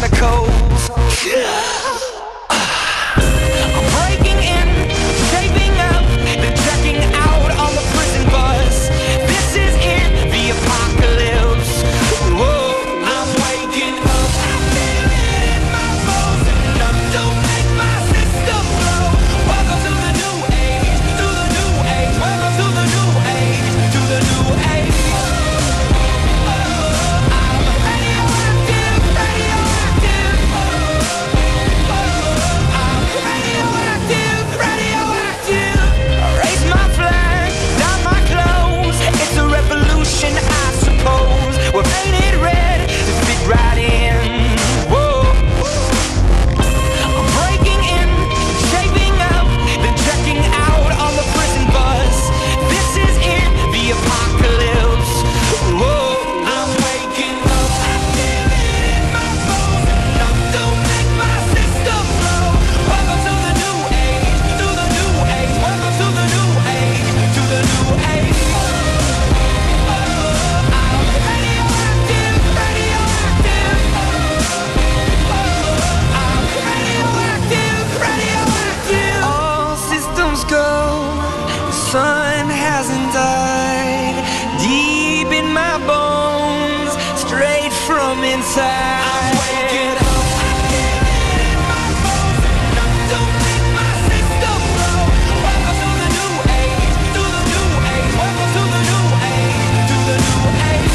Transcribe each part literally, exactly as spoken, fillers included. the coast. I'm breaking in, taping up, then checking out on the prison bus. This is it, the apocalypse. Whoa, I'm waking up, I'm feeling in my bones, and I'm don't make my system blow. Welcome to the new age, to the new age. Welcome to the new age, to the new age. I'm waking up, I'm feeling in my bones, and I don't make my system blow. Welcome to the new age, to the new age. Welcome to the new age, to the new age.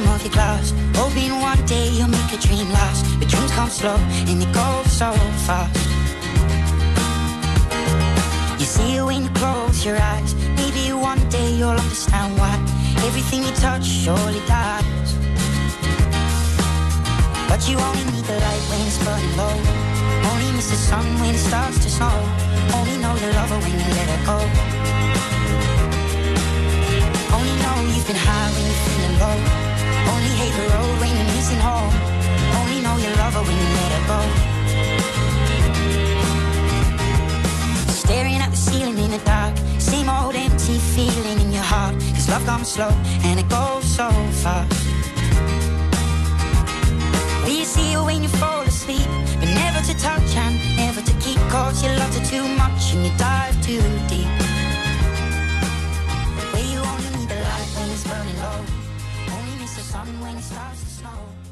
Of your glass, hoping one day you'll make a dream last. But dreams come slow and they go so fast. You see it when you close your eyes. Maybe one day you'll understand why everything you touch surely dies. But you only need the light when it's burning low. Only miss the sun when it starts to snow. Only know you love her when you let her go. Only know you've been high when you're feeling low. Only hate the road when you're missing home. Only know you love her when you let her go. Staring at the ceiling in the dark, same old empty feeling in your heart. Cause love comes slow and it goes so fast. Will you see her when you fall asleep, but never to touch and never to keep. Cause you loved her too much and you dive too deep. Where you only need the light when it's burning low. When it starts to snow.